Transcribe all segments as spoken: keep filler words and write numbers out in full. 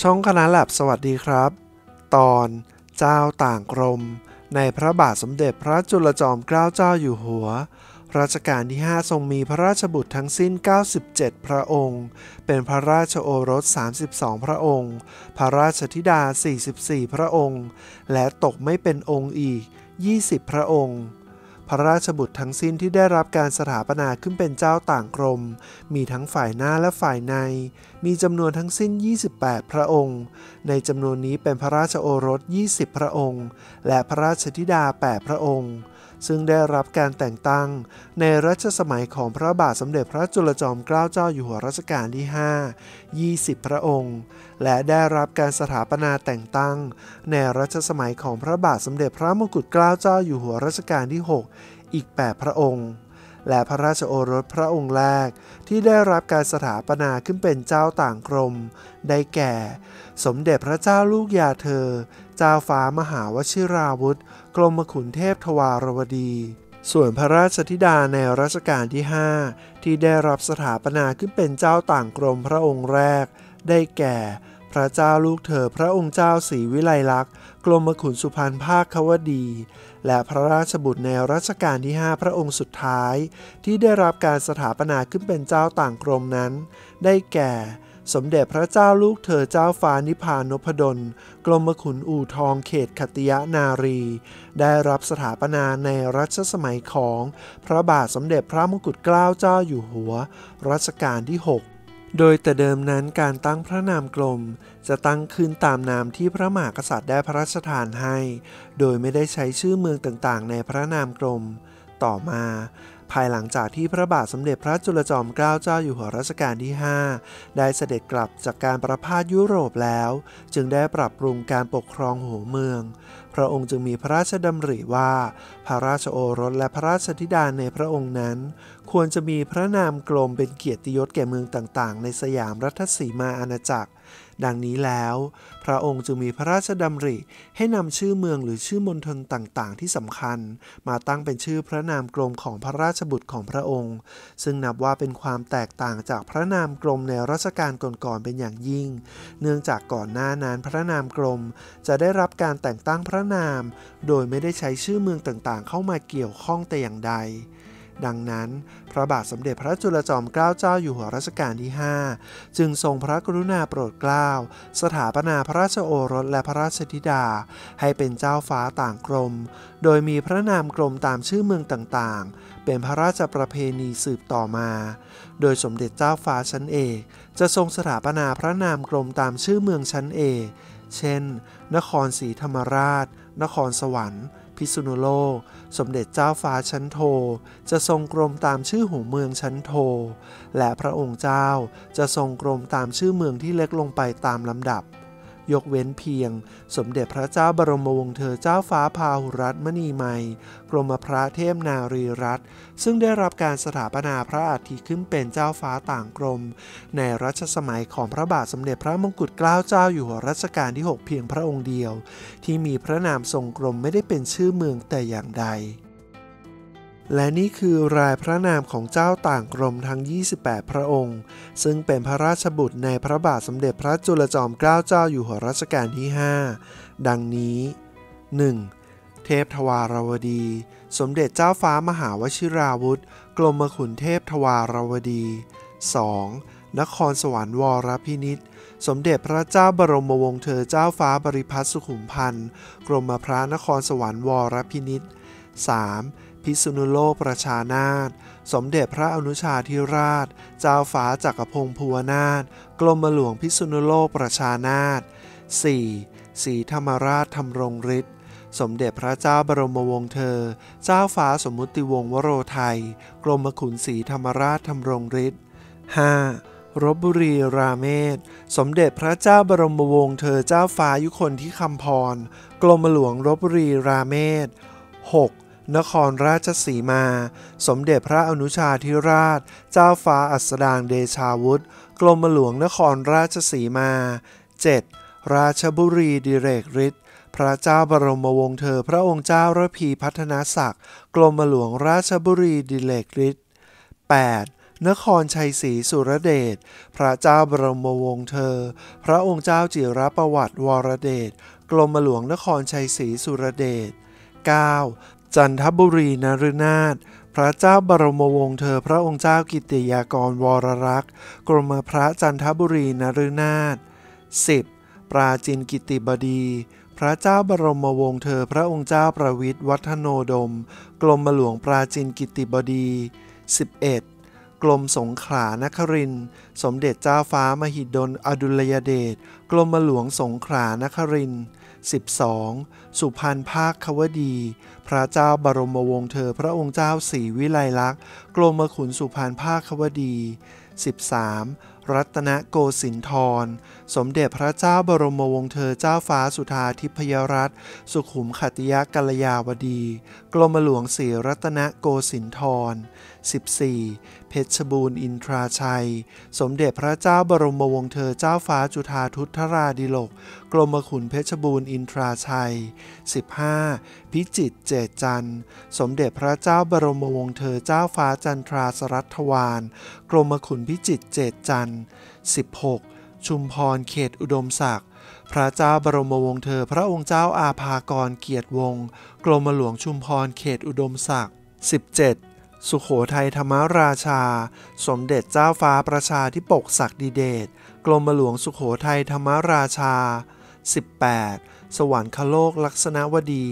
ช่องคณะแลบสวัสดีครับตอนเจ้าต่างกรมในพระบาทสมเด็จพระจุลจอมเกล้าเจ้าอยู่หัวรัชกาลที่ห้าทรงมีพระราชบุตรทั้งสิ้นเก้าสิบเจ็ดพระองค์เป็นพระราชโอรสสามสิบสองพระองค์พระราชธิดาสี่สิบสี่พระองค์และตกไม่เป็นองค์อีกยี่สิบพระองค์พระราชบุตรทั้งสิ้นที่ได้รับการสถาปนาขึ้นเป็นเจ้าต่างกรมมีทั้งฝ่ายหน้าและฝ่ายในมีจำนวนทั้งสิ้นยี่สิบแปดพระองค์ในจำนวนนี้เป็นพระราชโอรสยี่สิบพระองค์และพระราชธิดาแปดพระองค์ซึ่งได้รับการแต่งตั้งในรัชสมัยของพระบาทสมเด็จพระจุลจอมเกล้าเจ้าอยู่หัวรัชกาลที่ห้า ยี่สิบพระองค์และได้รับการสถาปนาแต่งตั้งในรัชสมัยของพระบาทสมเด็จพระมงกุฎเกล้าเจ้าอยู่หัวรัชกาลที่หกอีกแปดพระองค์และพระราชโอรสพระองค์แรกที่ได้รับการสถาปนาขึ้นเป็นเจ้าต่างกรมได้แก่สมเด็จพระเจ้าลูกยาเธอเจ้าฟ้ามหาวชิราวุธกรมขุนเทพทวารวดีส่วนพระราชธิดาในรัชกาลที่ห้าที่ได้รับสถาปนาขึ้นเป็นเจ้าต่างกรมพระองค์แรกได้แก่พระเจ้าลูกเธอพระองค์เจ้าศรีวิไลลักษณ์กรมขุนสุพรรณภาควดีและพระราชบุตรในรัชกาลที่ห้าพระองค์สุดท้ายที่ได้รับการสถาปนาขึ้นเป็นเจ้าต่างกรมนั้นได้แก่สมเด็จพระเจ้าลูกเธอเจ้าฟ้านิพานพดลกรมขุนอู่ทองเขตขัตติยนารีได้รับสถาปนาในรัชสมัยของพระบาทสมเด็จพระมงกุฎเกล้าเจ้าอยู่หัวรัชกาลที่หกโดยแต่เดิมนั้นการตั้งพระนามกรมจะตั้งขึ้นตามนามที่พระมหากษัตริย์ได้พระราชทานให้โดยไม่ได้ใช้ชื่อเมืองต่างๆในพระนามกรมต่อมาภายหลังจากที่พระบาทสมเด็จพระจุลจอมเกล้าเจ้าอยู่หัวรัชกาลที่ห้าได้เสด็จกลับจากการประพาสยุโรปแล้วจึงได้ปรับปรุงการปกครองหัวเมืองพระองค์จึงมีพระราชดำริว่าพระราชโอรสและพระราชธิดาในพระองค์นั้นควรจะมีพระนามกรมเป็นเกียรติยศแก่เมืองต่างๆในสยามรัฐสีมาอาณาจักรดังนี้แล้วพระองค์จึงมีพระราชดำริให้นำชื่อเมืองหรือชื่อมณฑลต่างๆที่สำคัญมาตั้งเป็นชื่อพระนามกรมของพระราชบุตรของพระองค์ซึ่งนับว่าเป็นความแตกต่างจากพระนามกรมในรัชกาลก่อนๆเป็นอย่างยิ่งเนื่องจากก่อนหน้านั้นพระนามกรมจะได้รับการแต่งตั้งพระนามโดยไม่ได้ใช้ชื่อเมืองต่างๆเข้ามาเกี่ยวข้องแต่อย่างใดดังนั้นพระบาทสมเด็จพระจุลจอมเกล้าเจ้าอยู่หัวรัชกาลที่ห้าจึงทรงพระกรุณาโปรดเกล้าสถาปนาพระราชโอรสและพระราชธิดาให้เป็นเจ้าฟ้าต่างกรมโดยมีพระนามกรมตามชื่อเมืองต่างๆเป็นพระราชประเพณีสืบต่อมาโดยสมเด็จเจ้าฟ้าชั้นเอกจะทรงสถาปนาพระนามกรมตามชื่อเมืองชั้นเอกเช่นนครศรีธรรมราชนครสวรรค์พิษณุโลกสมเด็จเจ้าฟ้าชั้นโทจะทรงกรมตามชื่อหัวเมืองชั้นโทและพระองค์เจ้าจะทรงกรมตามชื่อเมืองที่เล็กลงไปตามลำดับยกเว้นเพียงสมเด็จพระเจ้าบรมวงศ์เธอเจ้าฟ้าพาหุรัตน์มณีไมยกรมพระเทพนารีรัตน์ซึ่งได้รับการสถาปนาพระอาทิขึ้นเป็นเจ้าฟ้าต่างกรมในรัชสมัยของพระบาทสมเด็จพระมงกุฎเกล้าเจ้าอยู่หัวรัชกาลที่หกเพียงพระองค์เดียวที่มีพระนามทรงกรมไม่ได้เป็นชื่อเมืองแต่อย่างใดและนี่คือรายพระนามของเจ้าต่างกรมทั้งยี่สิบแปดพระองค์ซึ่งเป็นพระราชบุตรในพระบาทสมเด็จพระจุลจอมเกล้าเจ้าอยู่หัวรัชกาลที่ห้าดังนี้ หนึ่ง. เทพทวารวดีสมเด็จเจ้าฟ้ามหาวชิราวุธกรมขุนเทพทวารวดี สอง. นครสวรรค์วรพินิจสมเด็จพระเจ้าบรมวงศ์เธอเจ้าฟ้าบริพัตรสุขุมพันธ์กรมพระนครสวรรค์วรพินิจ สาม.พิษณุโลกประชานาถสมเด็จพระอนุชาธิราชเจ้าฟ้าจักรพงศ์ภูวนาถกรมหลวงพิษณุโลกประชานาถ สี่. ศรีธรรมราชธรรมรงฤทธิ์สมเด็จพระเจ้าบรมวงศ์เธอเจ้าฟ้าสมมุติวงศ์วโรไทยกรมขุนศรีธรรมราชธรรมรงฤทธิ์ ห้า. รพบุรีราเมศสมเด็จพระเจ้าบรมวงศ์เธอเจ้าฟ้ายุคนธิคำพรกรมหลวงรพบุรีราเมศ หก.นครราชสีมาสมเด็จพระอนุชาธิราชเจ้าฟ้าอัสดางเดชาวุธกรมหลวงนครราชสีมา เจ็ด. ราชบุรีดิเรกฤทธิ์พระเจ้าบรมวงศ์เธอพระองค์เจ้าระพีพัฒนศักดิ์กรมหลวงราชบุรีดิเรกฤทธิ์ แปด. นครชัยศรีสุรเดชพระเจ้าบรมวงศ์เธอพระองค์เจ้าจิรประวัติวรเดชกรมหลวงนครชัยศรีสุรเดช เก้า จันทบุรีนฤนาถพระเจ้าบรมวงศ์เธอพระองค์เจ้ากิติยากรวรรักษ์กรมพระจันทบุรีนฤนาถ สิบ ปราจีนกิติบดีพระเจ้าบรมวงศ์เธอพระองค์เจ้าประวิตรวัฒโนดมกรมหลวงปราจีนกิติบดี สิบเอ็ด กรมสงขลานครินทร์สมเด็จเจ้าฟ้ามหิดลอดุลยเดชกรมหลวงสงขลานครินทร์ สิบสอง สุพรรณภาควดีพระเจ้าบรมวงศ์เธอพระองค์เจ้าศรีวิไลลักษณ์กรมขุนสุพรรณภาควดี สิบสามรัตนโกสินทรสมเด็จพระเจ้าบรมวงศ์เธอเจ้าฟ้าสุธาทิพยรัตน์สุขุมขัตติยกัลยาวดีกรมหลวงศรีรัตนโกสินทร สิบสี่ เพชรบูรณ์อินทราชัยสมเด็จพระเจ้าบรมวงศ์เธอเจ้าฟ้าจุฑาทุธราดิโลกกรมขุนเพชรบูรณ์อินทราชัย สิบห้า พิจิตรเจตจันทร์สมเด็จพระเจ้าบรมวงศ์เธอเจ้าฟ้าจันทราสรัทวานกรมขุนพิจิตรเจตจันทร์สิบหก ชุมพรเขตอุดมศักดิ์พระเจ้าบรมวงศ์เธอพระองค์เจ้าอาภากรเกียรติวงศ์กรมหลวงชุมพรเขตอุดมศักดิ์สิบเจ็ด สุโขทัยธรรมราชาสมเด็จเจ้าฟ้าประชาธิปกศักดิเดชกรมหลวงสุโขทัยธรรมราชา สิบแปด สวรรคโลกลักษณวดี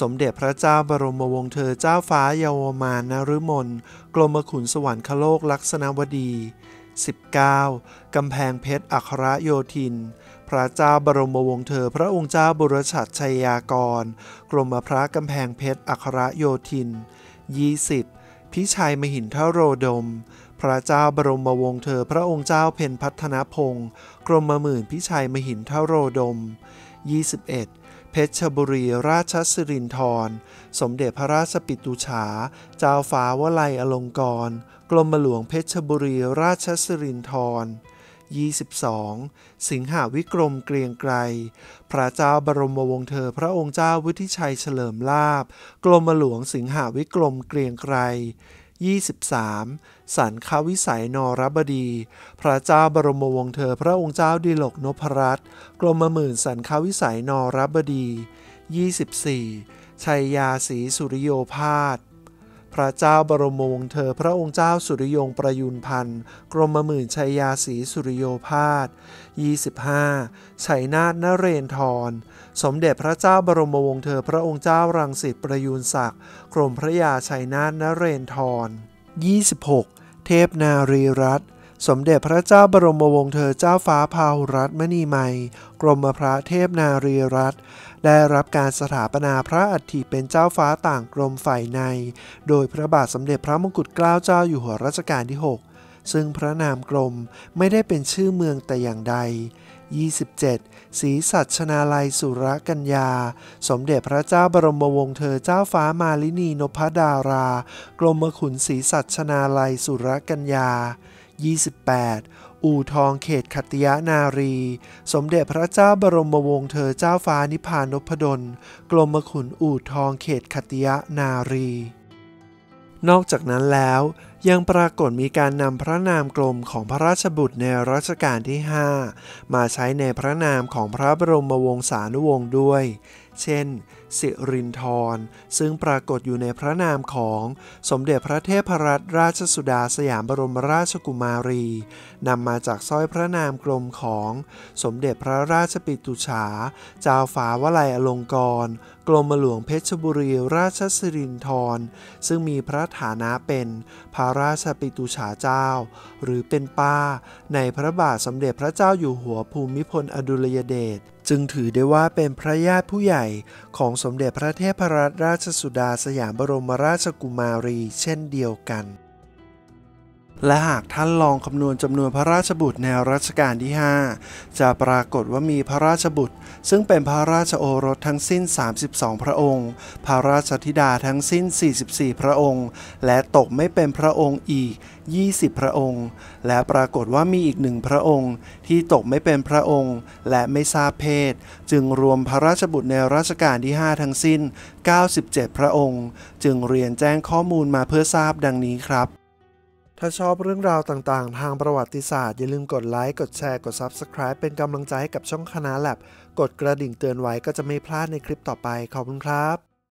สมเด็จพระเจ้าบรมวงศ์เธอเจ้าฟ้าเยาวมานฤมลกรมขุนสวรรคโลกลักษณวดีสิบเก้า กำแพงเพชรอัครโยธินพระเจ้าบรมวงศ์เธอพระองค์เจ้าบุรชัดชัยยากรกรมพระกำแพงเพชรอัครโยธิน ยี่สิบ พิชัยมหินทโรดมพระเจ้าบรมวงศ์เธอพระองค์เจ้าเพ็ญพัฒนพงศ์กรมหมื่นพิชัยมหินทโรดม ยี่สิบเอ็ด เพชรบุรีราชสิรินธรสมเด็จพระราชปิตุฉาเจ้าฟ้าวลัยอลงกรณ์กรมหลวงเพชรบุรีราชสิรินธร ยี่สิบสอง สิงหวิกรมเกรียงไกรพระเจ้าบรมวงศ์เธอพระองค์เจ้าวุฒิชัยเฉลิมลาภกรมหลวงสิงหวิกรมเกรียงไกร ยี่สิบสาม สันควิสัยนรบดีพระเจ้าบรมวงศ์เธอพระองค์เจ้าดิลกนพรัตน์กรมหมื่นสันควิสัยนรบดี ยี่สิบสี่ ชัยยาศรีสุริโยภาสพระเจ้าบรมวงศ์เธอพระองค์เจ้าสุริยงประยูรพันธ์กรมหมื่นชัยยาศรีสุริโยภาส ยี่สิบห้า ชัยนาทนเรนทรสมเด็จพระเจ้าบรมวงศ์เธอพระองค์เจ้ารังสิตประยูรศักดิ์กรมพระยาชัยนาทนเรนทร ยี่สิบหก เทพนารีรัตน์สมเด็จพระเจ้าบรมวงศ์เธอเจ้าฟ้าพาหุรัตน์มณีไมยกรมพระเทพนารีรัตน์ได้รับการสถาปนาพระอัฐิเป็นเจ้าฟ้าต่างกรมฝ่ายในโดยพระบาทสมเด็จพระมงกุฎเกล้าเจ้าอยู่หัวรัชกาลที่ หกซึ่งพระนามกรมไม่ได้เป็นชื่อเมืองแต่อย่างใด ยี่สิบเจ็ด ศรีสัชนาลัยสุรกัญญาสมเด็จพระเจ้าบรมวงศ์เธอเจ้าฟ้ามาลินีนพดารากรมขุนศรีสัชนาลัยสุรกัญญายี่สิบแปด อู่ทองเขตขัตติยนารีสมเด็จพระเจ้าบรมวงศ์เธอเจ้าฟ้านิพพานนพดลกรมขุนอู่ทองเขตขัตติยนารีนอกจากนั้นแล้วยังปรากฏมีการนำพระนามกลมของพระราชบุตรในรัชกาลที่ ห้ามาใช้ในพระนามของพระบรมวงศานุวงศ์ด้วยเช่นสิรินธรซึ่งปรากฏอยู่ในพระนามของสมเด็จพระเทพรัตนราชสุดาสยามบรมราชกุมารีนำมาจากสร้อยพระนามกลมของสมเด็จพระราชปิตุฉาเจ้าฟ้าวลัยอลงกรณ์กรมหลวงเพชรบุรีราชสิรินธรซึ่งมีพระฐานะเป็นพระราชปิตุฉาเจ้าหรือเป็นป้าในพระบาทสมเด็จพระเจ้าอยู่หัวภูมิพลอดุลยเดชจึงถือได้ว่าเป็นพระญาติผู้ใหญ่ของสมเด็จพระเทพรัตนราชสุดาสยามบรมราชกุมารีเช่นเดียวกันและหากท่านลองคำนวณจำนวนพระราชบุตรในรัชกาลที่ ห้าจะปรากฏว่ามีพระราชบุตรซึ่งเป็นพระราชโอรสทั้งสิ้นสามสิบสองพระองค์พระราชธิดาทั้งสิ้นสี่สิบสี่พระองค์และตกไม่เป็นพระองค์อีกยี่สิบพระองค์และปรากฏว่ามีอีกหนึ่งพระองค์ที่ตกไม่เป็นพระองค์และไม่ทราบเพศจึงรวมพระราชบุตรในรัชกาลที่ห้าทั้งสิ้นเก้าสิบเจ็ดพระองค์จึงเรียนแจ้งข้อมูลมาเพื่อทราบดังนี้ครับ ถ้าชอบเรื่องราวต่างๆทางประวัติศาสตร์อย่าลืมกดไลค์กดแชร์กด ซับสไครบ์ เป็นกำลังใจให้กับช่องคณะแลบกดกระดิ่งเตือนไว้ก็จะไม่พลาดในคลิปต่อไปขอบคุณครับ